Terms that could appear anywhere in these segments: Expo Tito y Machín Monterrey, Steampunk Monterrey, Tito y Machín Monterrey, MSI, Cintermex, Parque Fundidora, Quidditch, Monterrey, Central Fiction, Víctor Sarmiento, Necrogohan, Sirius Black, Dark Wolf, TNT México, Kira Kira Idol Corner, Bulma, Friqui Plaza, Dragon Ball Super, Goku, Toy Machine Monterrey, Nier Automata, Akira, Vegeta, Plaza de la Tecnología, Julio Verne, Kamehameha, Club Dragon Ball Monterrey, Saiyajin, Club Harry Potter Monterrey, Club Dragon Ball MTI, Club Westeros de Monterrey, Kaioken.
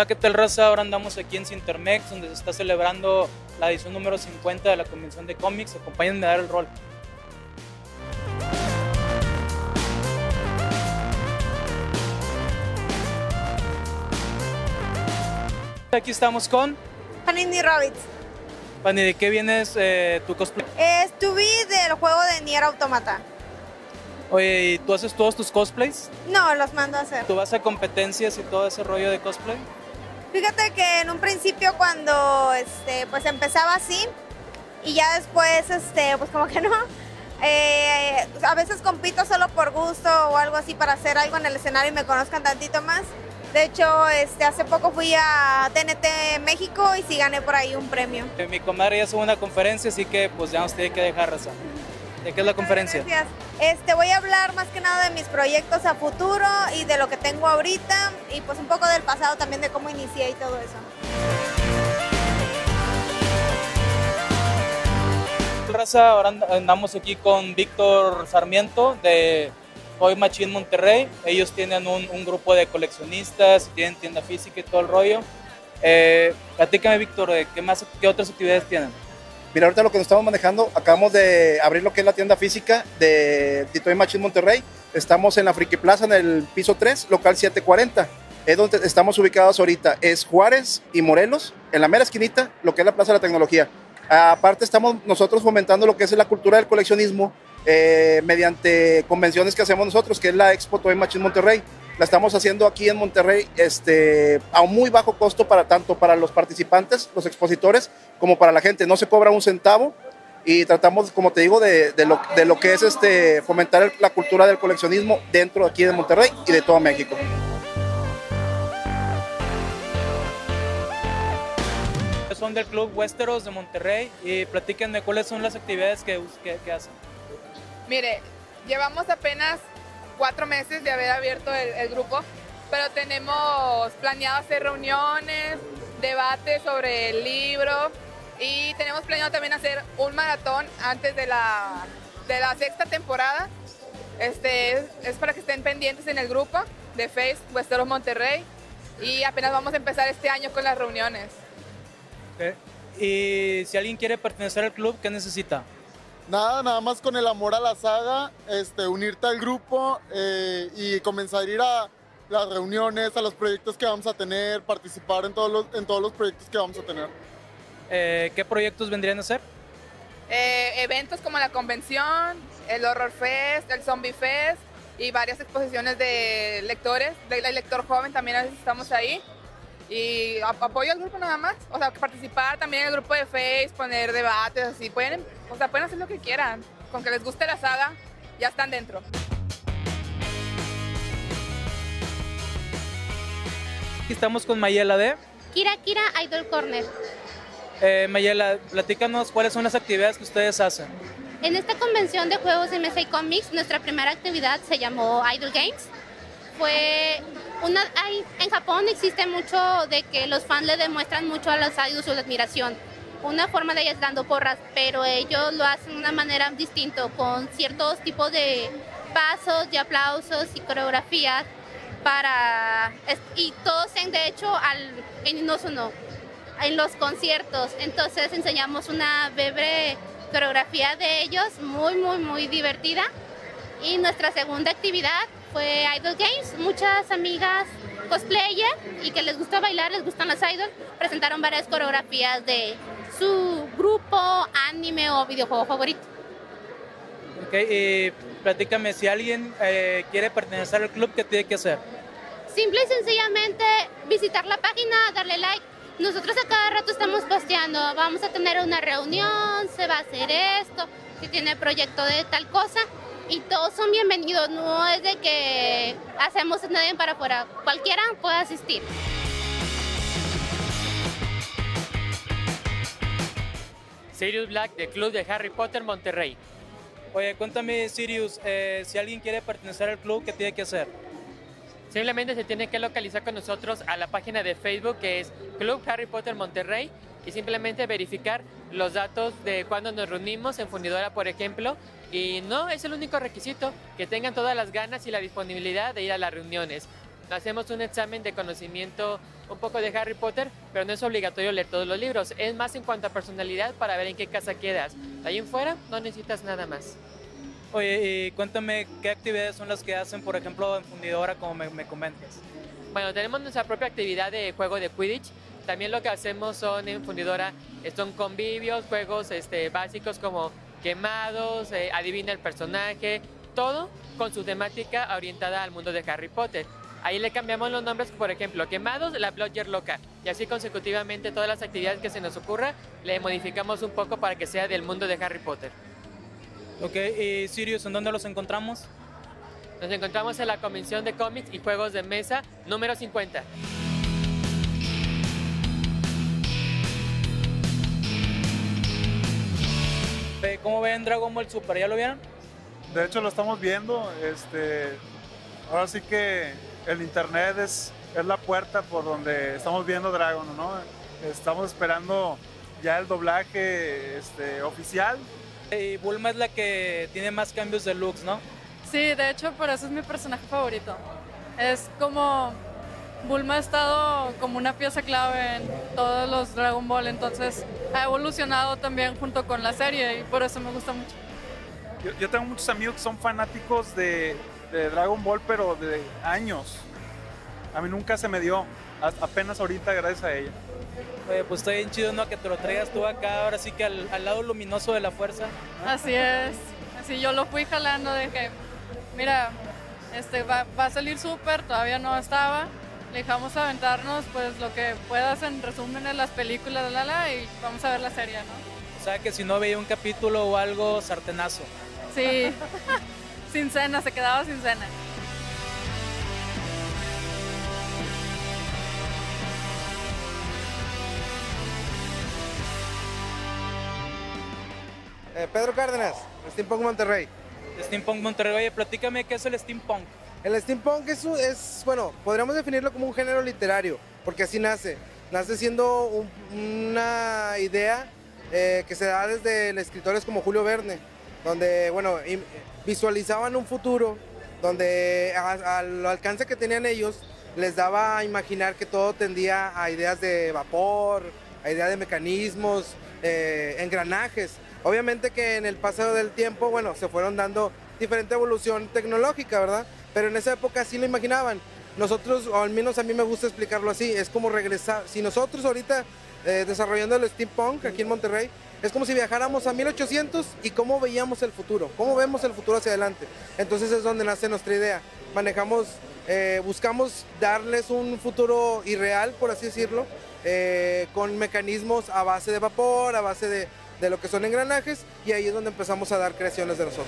Hola, ¿qué tal, raza? Ahora andamos aquí en Cintermex, donde se está celebrando la edición número 50 de la Convención de Cómics. Acompáñenme a dar el rol. Aquí estamos con... Panini Rabbit. Panini, ¿de qué vienes tu cosplay? Es Tubi del juego de Nier Automata. Oye, ¿y tú haces todos tus cosplays? No, los mando a hacer. ¿Tú vas a competencias y todo ese rollo de cosplay? Fíjate que en un principio cuando pues empezaba así y ya después pues como que no. A veces compito solo por gusto o algo así para hacer algo en el escenario y me conozcan tantito más. De hecho, hace poco fui a TNT México y sí gané por ahí un premio. Mi comadre ya hizo una conferencia, así que pues ya nos tiene que dejar, raza. ¿De qué es la conferencia? Gracias. Voy a hablar más que nada de mis proyectos a futuro y de lo que tengo ahorita y pues un poco del pasado también, de cómo inicié y todo eso. Raza, ahora andamos aquí con Víctor Sarmiento de Toy Machine Monterrey. Ellos tienen un grupo de coleccionistas, tienen tienda física y todo el rollo. Platícame, Víctor, ¿qué otras actividades tienen? Mira, ahorita lo que nos estamos manejando, acabamos de abrir lo que es la tienda física de Tito y Machín Monterrey. Estamos en la Friqui Plaza, en el piso 3, local 740. Es donde estamos ubicados ahorita. Es Juárez y Morelos, en la mera esquinita, lo que es la Plaza de la Tecnología. Aparte, estamos nosotros fomentando lo que es la cultura del coleccionismo mediante convenciones que hacemos nosotros, que es la Expo Tito y Machín Monterrey. La estamos haciendo aquí en Monterrey a un muy bajo costo, tanto para los participantes, los expositores, como para la gente. No se cobra un centavo y tratamos, como te digo, de lo que es fomentar la cultura del coleccionismo dentro aquí de Monterrey y de todo México. Son del Club Westeros de Monterrey y platíquenme cuáles son las actividades que hacen. Mire, llevamos apenas 4 meses de haber abierto el grupo, pero tenemos planeado hacer reuniones, debates sobre el libro y tenemos planeado también hacer un maratón antes de la 6ª temporada. Es para que estén pendientes en el grupo de Facebook Westeros Monterrey y apenas vamos a empezar este año con las reuniones. Okay. Y si alguien quiere pertenecer al club, ¿qué necesita? Nada más con el amor a la saga, unirte al grupo y comenzar a ir a las reuniones, a los proyectos que vamos a tener, participar en todos los proyectos que vamos a tener. ¿Qué proyectos vendrían a ser? Eventos como la convención, el Horror Fest, el Zombie Fest y varias exposiciones de lectores, del lector joven también a veces estamos ahí. Y apoyo al grupo nada más, o sea, participar también en el grupo de Facebook, poner debates, así, pueden hacer lo que quieran, con que les guste la saga, ya están dentro. Aquí estamos con Mayela de Kira Kira Idol Corner. Mayela, platícanos cuáles son las actividades que ustedes hacen. En esta convención de juegos MSI Comics, nuestra primera actividad se llamó Idol Games. En Japón existe mucho de que los fans le demuestran mucho a los idols su admiración. Una forma de ellas dando porras, pero ellos lo hacen de una manera distinta, con ciertos tipos de pasos, y aplausos y coreografías y tosen de hecho en Inosuno, en los conciertos. Entonces enseñamos una breve coreografía de ellos, muy divertida. Y nuestra segunda actividad fue Idol Games. Muchas amigas cosplayer y que les gusta bailar, les gustan los idols, presentaron varias coreografías de su grupo, anime o videojuego favorito. Ok, y platícame, si alguien quiere pertenecer al club, ¿qué tiene que hacer? Simple y sencillamente visitar la página, darle like. Nosotros a cada rato estamos posteando, vamos a tener una reunión, se va a hacer esto, si tiene proyecto de tal cosa. Y todos son bienvenidos, no es de que hacemos nadie para afuera, cualquiera puede asistir. Sirius Black, del Club de Harry Potter Monterrey. Oye, cuéntame, Sirius, si alguien quiere pertenecer al club, ¿qué tiene que hacer? Simplemente se tiene que localizar con nosotros a la página de Facebook, que es Club Harry Potter Monterrey, y simplemente verificar los datos de cuando nos reunimos en Fundidora, por ejemplo. Y no es el único requisito, que tengan todas las ganas y la disponibilidad de ir a las reuniones. hacemos un examen de conocimiento un poco de Harry Potter, pero no es obligatorio leer todos los libros, es más en cuanto a personalidad para ver en qué casa quedas. De ahí en fuera no necesitas nada más. Oye, y cuéntame, ¿qué actividades son las que hacen, por ejemplo, en Fundidora, como me comentas? Bueno, tenemos nuestra propia actividad de juego de Quidditch. También lo que hacemos son en Fundidora, son convivios, juegos básicos como quemados, adivina el personaje, todo con su temática orientada al mundo de Harry Potter. Ahí le cambiamos los nombres, por ejemplo, quemados, la blogger loca. Y así consecutivamente todas las actividades que se nos ocurra le modificamos un poco para que sea del mundo de Harry Potter. Ok, y Sirius, ¿en dónde los encontramos? Nos encontramos en la Convención de Cómics y Juegos de Mesa número 50. ¿Cómo ven Dragon Ball Super? ¿Ya lo vieron? De hecho, lo estamos viendo. Ahora sí que el internet es la puerta por donde estamos viendo Dragon, ¿no? Estamos esperando ya el doblaje oficial. Y Bulma es la que tiene más cambios de looks, ¿no? Sí, de hecho, por eso es mi personaje favorito. Es como... Bulma ha estado como una pieza clave en todos los Dragon Ball, entonces ha evolucionado también junto con la serie y por eso me gusta mucho. Yo tengo muchos amigos que son fanáticos de Dragon Ball, pero de años. A mí nunca se me dio, apenas ahorita gracias a ella. Oye, pues está bien chido, ¿no? Que te lo traigas tú acá, ahora sí que al lado luminoso de la fuerza. Así es, así yo lo fui jalando de que, mira, va a salir Super, todavía no estaba. Le dejamos aventarnos pues lo que puedas en resumen de las películas, y vamos a ver la serie, ¿no? O sea que si no veía un capítulo o algo, sartenazo. Sí, sin cena, se quedaba sin cena. Pedro Cárdenas, Steampunk Monterrey. Steampunk Monterrey, oye, platícame qué es el Steampunk. El steampunk bueno, podríamos definirlo como un género literario, porque así nace. Nace siendo una idea que se da desde escritores como Julio Verne, donde, bueno, visualizaban un futuro, donde al alcance que tenían ellos, les daba a imaginar que todo tendía a ideas de vapor, a ideas de mecanismos, engranajes. Obviamente que en el paso del tiempo, bueno, se fueron dando diferente evolución tecnológica, ¿verdad? Pero en esa época sí lo imaginaban. Nosotros, o al menos a mí me gusta explicarlo así, es como regresar. Si nosotros ahorita desarrollando el steampunk aquí en Monterrey, es como si viajáramos a 1800 y cómo veíamos el futuro, cómo vemos el futuro hacia adelante. Entonces es donde nace nuestra idea. Buscamos darles un futuro irreal, por así decirlo, con mecanismos a base de vapor, a base de lo que son engranajes, y ahí es donde empezamos a dar creaciones de nosotros.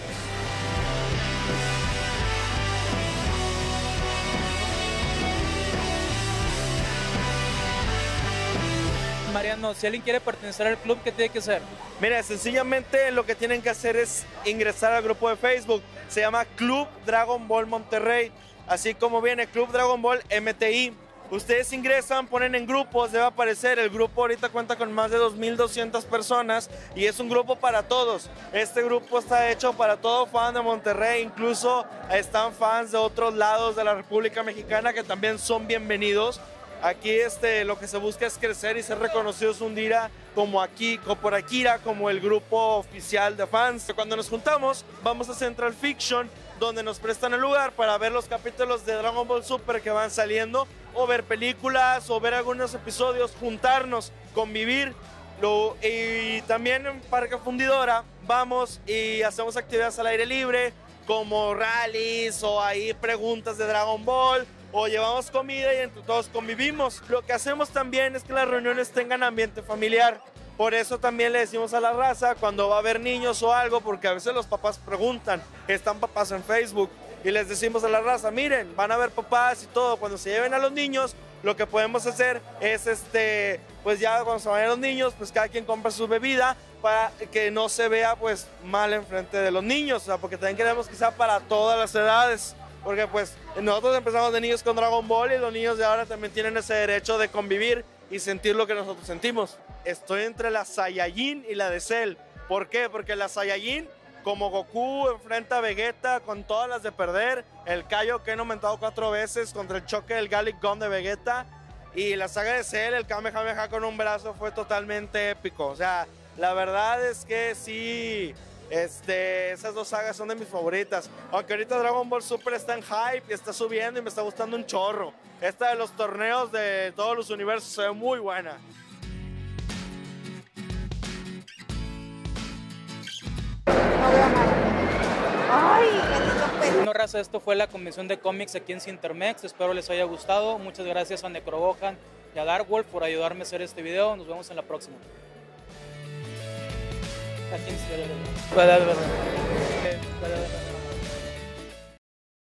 Mariano, si alguien quiere pertenecer al club, ¿qué tiene que hacer? Mira, sencillamente lo que tienen que hacer es ingresar al grupo de Facebook. Se llama Club Dragon Ball Monterrey, así como viene Club Dragon Ball MTI. Ustedes ingresan, ponen en grupos, debe aparecer. El grupo ahorita cuenta con más de 2,200 personas y es un grupo para todos. Este grupo está hecho para todo fan de Monterrey, incluso están fans de otros lados de la República Mexicana que también son bienvenidos. Aquí lo que se busca es crecer y ser reconocidos un día por Akira, como el grupo oficial de fans. Cuando nos juntamos, vamos a Central Fiction, donde nos prestan el lugar para ver los capítulos de Dragon Ball Super que van saliendo, o ver películas, o ver algunos episodios, juntarnos, convivir. Y también en Parque Fundidora vamos y hacemos actividades al aire libre, como rallies, o ahí preguntas de Dragon Ball, o llevamos comida y entre todos convivimos. Lo que hacemos también es que las reuniones tengan ambiente familiar. Por eso también le decimos a la raza cuando va a haber niños o algo, porque a veces los papás preguntan, están papás en Facebook, y les decimos a la raza, miren, van a haber papás y todo. Cuando se lleven a los niños, lo que podemos hacer es, pues ya cuando se vayan los niños, pues cada quien compra su bebida para que no se vea pues mal enfrente de los niños, o sea, porque también queremos que sea para todas las edades. Porque pues nosotros empezamos de niños con Dragon Ball y los niños de ahora también tienen ese derecho de convivir y sentir lo que nosotros sentimos. Estoy entre la Saiyajin y la de Cell. ¿Por qué? Porque la Saiyajin como Goku enfrenta a Vegeta con todas las de perder, el Kaioken aumentado 4 veces contra el choque del Galick Gun de Vegeta, y la saga de Cell, el Kamehameha con un brazo, fue totalmente épico. O sea, la verdad es que sí, esas dos sagas son de mis favoritas. Aunque ahorita Dragon Ball Super está en hype y está subiendo y me está gustando un chorro. Esta de los torneos de todos los universos se ve muy buena. Bueno, raza, esto fue la convención de cómics aquí en Cintermex. Espero les haya gustado. Muchas gracias a Necrogohan y a Dark Wolf por ayudarme a hacer este video. Nos vemos en la próxima. Aquí en